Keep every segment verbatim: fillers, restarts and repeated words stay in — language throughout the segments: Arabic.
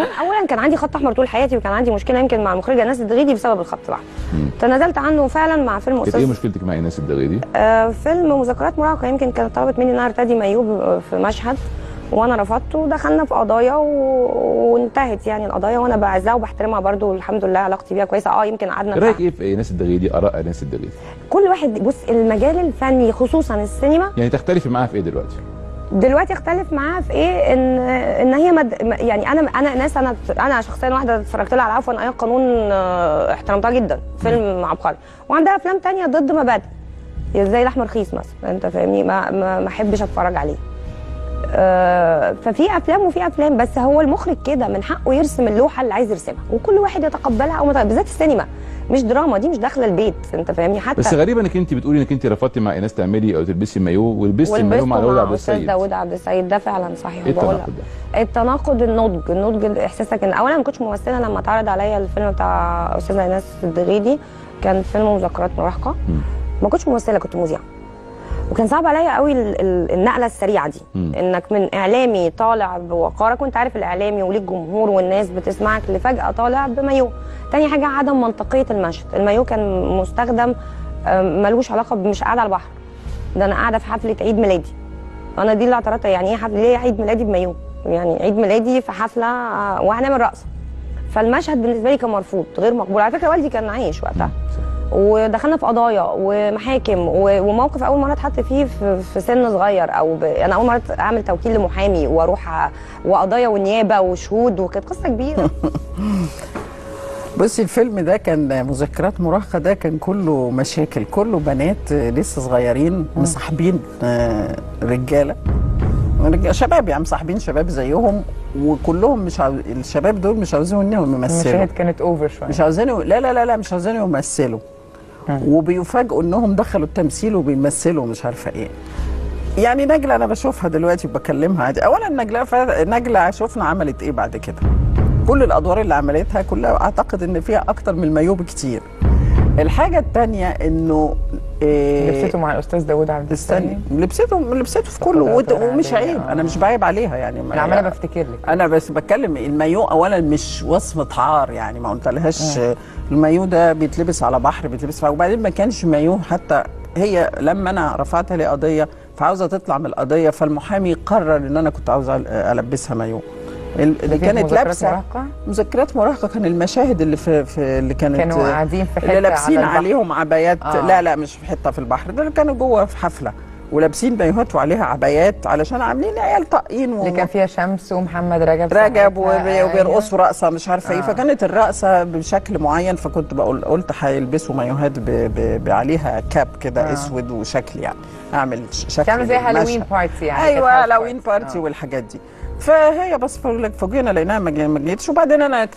اولا كان عندي خط احمر طول حياتي، وكان عندي مشكله يمكن مع المخرجه إيناس الدغيدي بسبب الخط ده. تنازلت عنه فعلا مع فيلم أستاذ. ايه مشكلتك مع إيناس الدغيدي؟ آه فيلم مذكرات مراهقه، يمكن كانت طلبت مني ان انا ارتدي مايوب في مشهد وانا رفضته، ودخلنا في قضايا و... وانتهت يعني القضايا، وانا بعزها وبحترمها برده والحمد لله علاقتي بيها كويسه. اه يمكن قعدنا. رايك ايه في إيناس الدغيدي؟ اراء إيناس الدغيدي؟ كل واحد بص، المجال الفني خصوصا السينما يعني تختلفي معاه في ايه دلوقتي؟ دلوقتي اختلف معاها في ايه؟ ان ان هي مد... يعني انا انا ناس انا انا شخصيا واحده اتفرجت لها على عفوا ايات قانون، احترمتها جدا، فيلم عبقري، وعندها افلام ثانيه ضد مبادئ زي الاحمر خيس مثلا، انت فاهمني، ما ما احبش اتفرج عليه. أه ففي افلام وفي افلام، بس هو المخرج كده من حقه يرسم اللوحه اللي عايز يرسمها، وكل واحد يتقبلها او ما، بالذات السينما مش دراما، دي مش داخله البيت، انت فاهمني. حتى بس غريبه انك انت بتقولي انك انت رفضتي مع إيناس تعملي او تلبسي مايو، ولبستي مايو مع داوود عبد السيد. داوود عبد السيد ده فعلا صحيح. ايه التناقض ده؟ التناقض، النضج، النضج احساسك ان اولا ما كنتش ممثله. لما اتعرض عليا الفيلم بتاع استاذه إيناس الدغيدي كان فيلم مذكرات مراهقه، ما كنتش ممثله، كنت مذيعه، وكان صعب عليا قوي النقله السريعه دي، م. انك من اعلامي طالع بوقارك وانت عارف الاعلامي وليك جمهور والناس بتسمعك، لفجاه طالع بمايو. تاني حاجه عدم منطقيه المشهد، المايو كان مستخدم ملوش علاقه، مش قاعده على البحر، ده انا قاعده في حفله عيد ميلادي، انا دي اللي اعترضت، يعني ايه حفله، ليه عيد ميلادي بمايو؟ يعني عيد ميلادي في حفله وهنعمل رقصه. فالمشهد بالنسبه لي كان مرفوض، غير مقبول. على فكره والدي كان عايش وقتها، ودخلنا في قضايا ومحاكم وموقف اول مره اتحط فيه في سن صغير، او ب... انا اول مره اعمل توكيل لمحامي واروح وقضايا ونيابه وشهود، وكانت قصه كبيره. بصي الفيلم ده كان مذكرات مراهقه، ده كان كله مشاكل، كله بنات لسه صغيرين مصاحبين رجاله، شباب يعني، مصاحبين شباب زيهم، وكلهم مش عاوز... الشباب دول مش عاوزين انهم يمثلوا. المشاهد كانت اوفر شويه، مش عاوزين، لا لا لا لا مش عاوزين يمثلوا، وبيفاجئوا انهم دخلوا التمثيل وبيمثلوا مش عارفه ايه. يعني نجلاء انا بشوفها دلوقتي وبكلمها عادي. اولا نجلاء ف... نجلاء شفنا عملت ايه بعد كده، كل الادوار اللي عملتها كلها اعتقد ان فيها اكتر من المايو بكتير. الحاجه الثانيه انه إيه... لبسته مع الاستاذ داوود عبد السيد، لبسته لبسته في كله، وت... ومش عيب، انا مش بعيب عليها يعني، انا عماله بفتكر لك، انا بس بتكلم المايو اولا مش وصفه عار يعني، ما قلتلهاش المايو ده بيتلبس على بحر، بيتلبس فوق. وبعدين ما كانش مايو، حتى هي لما انا رفعتها لي قضيه فعاوزه تطلع من القضيه، فالمحامي قرر ان انا كنت عاوزه البسها مايو. اللي كانت لابسه مذكرات مراهقه، كان المشاهد اللي في, في اللي كانت كانوا قاعدين في حته اللي لابسين عليهم عبايات. آه. لا لا مش في حته في البحر، ده كانوا جوه في حفله ولابسين بايهات وعليها عبايات، علشان عاملين عيال طاقين، و... اللي كان فيها شمس ومحمد رجب رجب وبيرقصوا رقصه مش عارفه ايه. آه. فكانت الرقصه بشكل معين، فكنت بقول قلت هيلبسوا مايوهات ب... ب... ب... عليها كاب كده. آه. اسود وشكل يعني اعمل شكل تعمل زي هالوين بارتي يعني. ايوه هالوين بارتي. آه. والحاجات دي. فهي بس فوجئنا لقيناها ما جيتش. وبعدين انا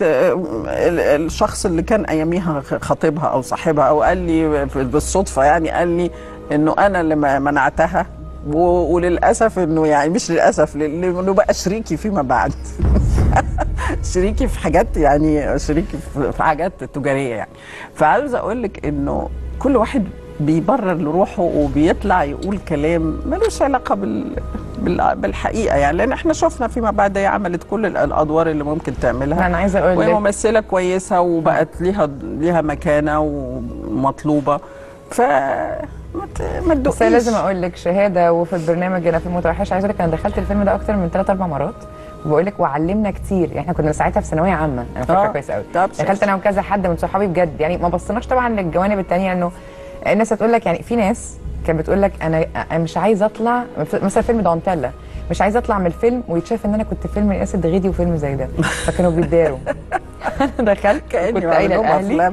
الشخص اللي كان اياميها خطيبها او صاحبها او قال لي بالصدفه يعني، قال لي انه انا اللي منعتها، وللاسف انه يعني مش للاسف، لانه بقى شريكي فيما بعد. شريكي في حاجات يعني، شريكي في حاجات تجاريه يعني. فعاوز اقول لك انه كل واحد بيبرر لروحه وبيطلع يقول كلام ملوش علاقه بال بالحقيقه يعني، لان احنا شفنا فيما بعد هي عملت كل الادوار اللي ممكن تعملها. انا عايزه اقول لك وهي ممثله كويسه وبقت ليها ليها مكانه ومطلوبه، ف ما تدقيش. بس لازم اقول لك شهاده، وفي البرنامج هنا في المتوحش عايزه اقول لك انا دخلت الفيلم ده اكتر من ثلاث اربع مرات، وبقول لك وعلمنا كتير يعني. احنا كنا ساعتها في ثانويه عامه، انا فاكره كويس قوي، دخلت انا وكذا حد من صحابي بجد يعني، ما بصناش طبعا للجوانب الثانيه. انه الناس هتقول لك يعني، في ناس كانت بتقول لك انا مش عايزه اطلع مثلا فيلم دونتيلا، مش عايزه اطلع من الفيلم ويتشاف ان انا كنت في فيلم إيناس الدغيدي وفيلم زي ده، فكانوا بيتداروا. انا دخلت كنت قايله لاهلي،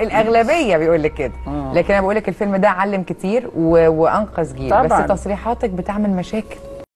الاغلبيه بيقول لك كده، لكن انا بقول لك الفيلم ده علم كتير وانقذ جيل. بس تصريحاتك بتعمل مشاكل